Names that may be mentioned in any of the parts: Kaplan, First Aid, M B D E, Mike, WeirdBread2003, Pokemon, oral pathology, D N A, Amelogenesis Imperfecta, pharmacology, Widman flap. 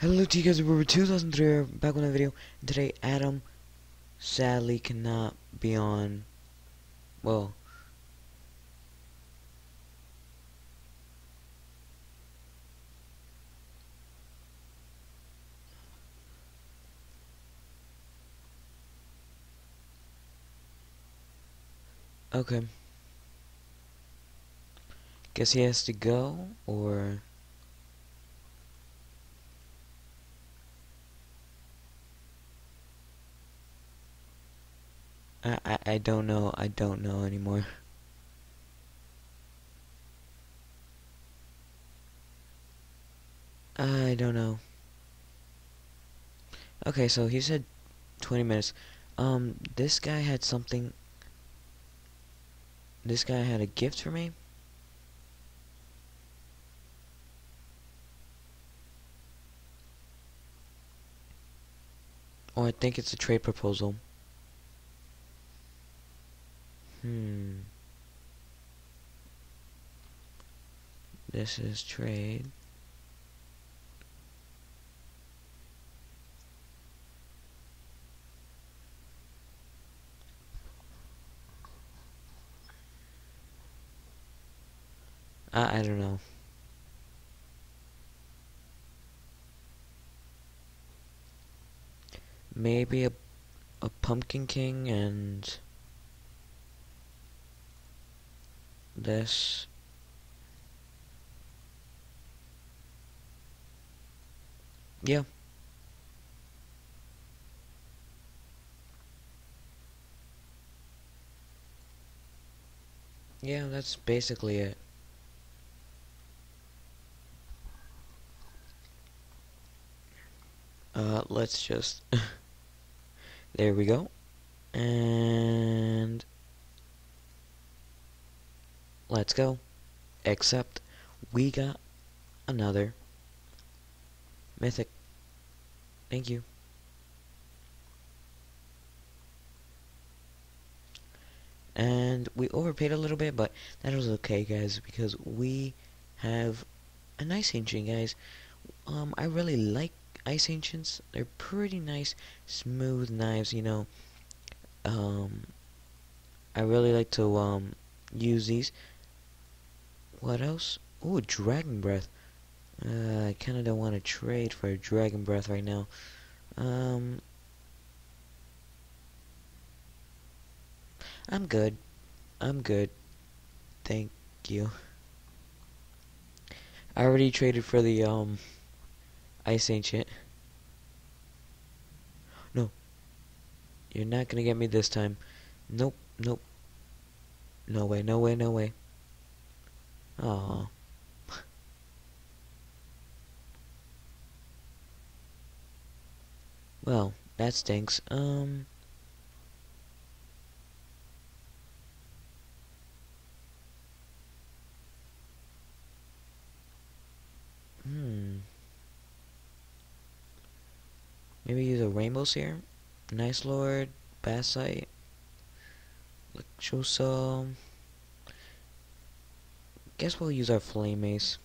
Hello to you guys, we're WeirdBread2003 back with another video, and today Adam sadly cannot be on, well, okay, guess he has to go, or... I don't know. I don't know anymore. I don't know. Okay, so he said 20 minutes. This guy had something. This guy had a gift for me. Oh, I think it's a trade proposal. This is trade. I don't know. Maybe a pumpkin king and this. Yeah. Yeah, that's basically it. Let's just there we go. And let's go. Except we got another mythic. Thank you. And we overpaid a little bit, but that was okay, guys, because we have an Ice Ancient, guys. I really like Ice Ancients. They're pretty nice, smooth knives, you know. I really like to use these. What else? Ooh, Dragon Breath. I kinda don't want to trade for Dragon Breath right now. I'm good. I'm good. Thank you. I already traded for the, Ice Ancient. No. You're not gonna get me this time. Nope, nope. No way, no way, no way. Aww. Well, that stinks. Maybe use a Rainbow Seer? Nice Lord, Bassite, Electroso. Guess we'll use our Flame Mace.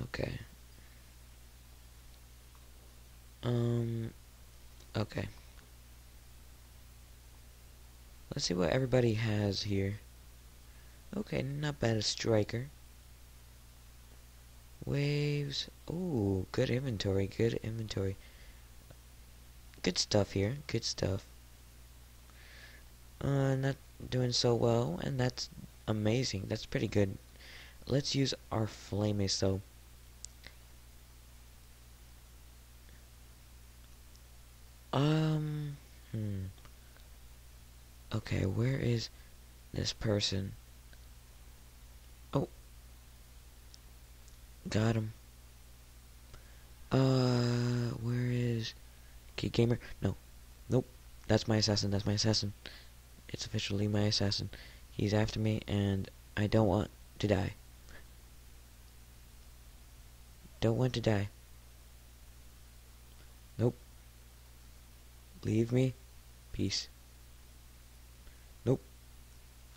Okay. Okay. Let's see what everybody has here. Okay, not bad. A striker. Waves. Ooh, good inventory. Good inventory. Good stuff here. Good stuff. Not doing so well, and that's amazing. That's pretty good. Let's use our Flame Mace though. Okay, where is this person? Oh. Got him. Where is Kid Gamer? No. Nope. That's my assassin. That's my assassin. It's officially my assassin. He's after me and I don't want to die. Don't want to die. Nope. Leave me. Peace. Nope.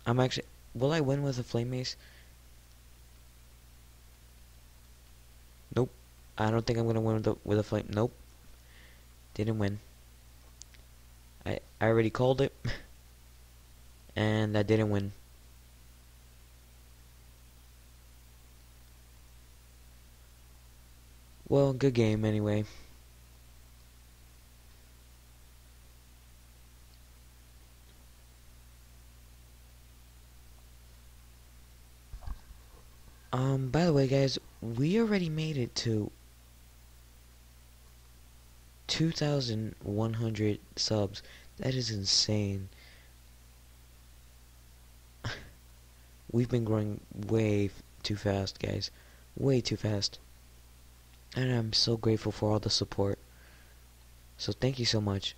I'm actually... Will I win with a flame mace? Nope. I don't think I'm gonna win with a flame... Nope. Didn't win. I already called it. And I didn't win. Well, good game anyway. By the way, guys, we already made it to 2,100 subs. That is insane. We've been growing way too fast, guys. Way too fast. And I'm so grateful for all the support. So thank you so much.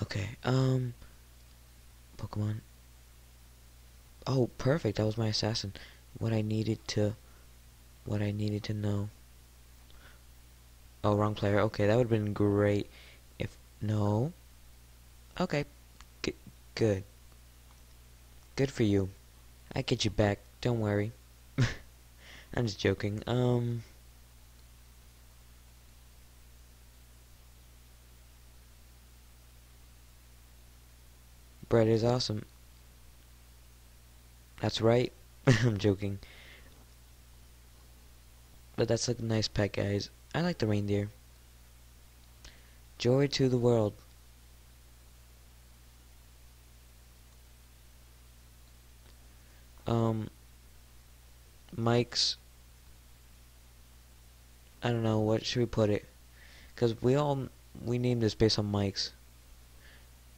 Okay, Pokemon. Oh, perfect. That was my assassin. What I needed to know. Oh, wrong player. Okay, that would have been great if no. Okay. Good. Good for you. I get you back. Don't worry. I'm just joking. Bread is awesome. That's right. I'm joking. But that's a nice pet, guys. I like the reindeer. Joy to the world. Mike's, I don't know, what should we put it? Because we named this based on Mike's.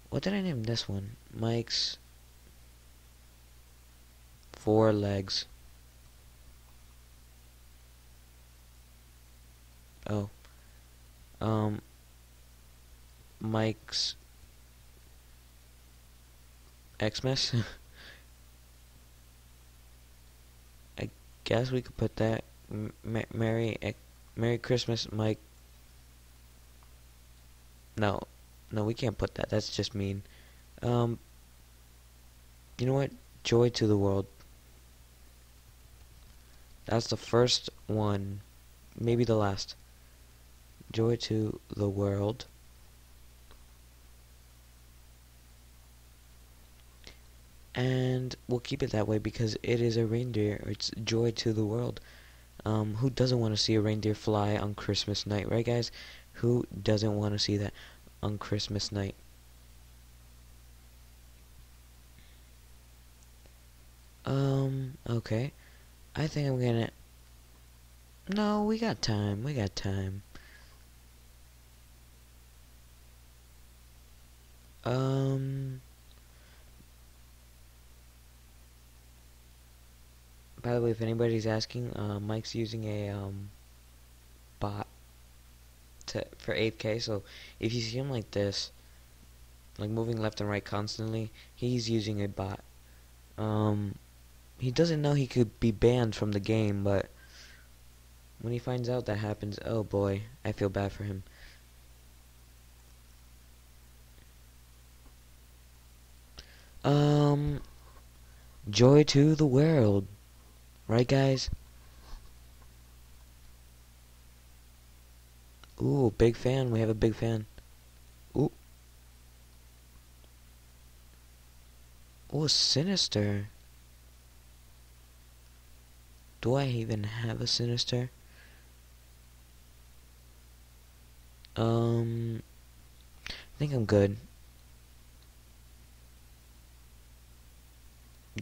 What did I name this one? Mike's 4 legs. Oh. Mike's Xmas. I guess we could put that. Merry Christmas, Mike. No. No, we can't put that. That's just mean. You know what? Joy to the world. That's the first one. Maybe the last. Joy to the world. And we'll keep it that way because it is a reindeer. It's joy to the world. Who doesn't want to see a reindeer fly on Christmas night, right, guys? Who doesn't want to see that on Christmas night? Okay. I think I'm gonna... No, we got time. We got time. By the way, if anybody's asking, Mike's using a bot for 8K, so if you see him like this, like moving left and right constantly, he's using a bot. He doesn't know he could be banned from the game, but when he finds out that happens, oh boy, I feel bad for him. Joy to the world. Right, guys? Ooh, big fan. We have a big fan. Ooh. Ooh, sinister. Do I even have a sinister? I think I'm good.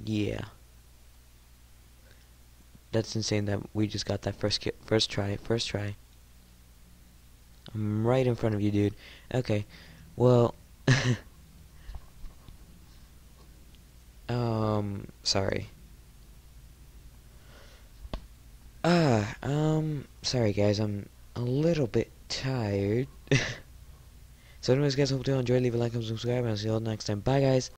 Yeah. That's insane that we just got that first try. I'm right in front of you, dude. Okay. Well, sorry. Sorry guys, I'm a little bit tired. So anyways, guys, hope you enjoyed. Leave a like and subscribe, and I'll see you all next time. Bye, guys.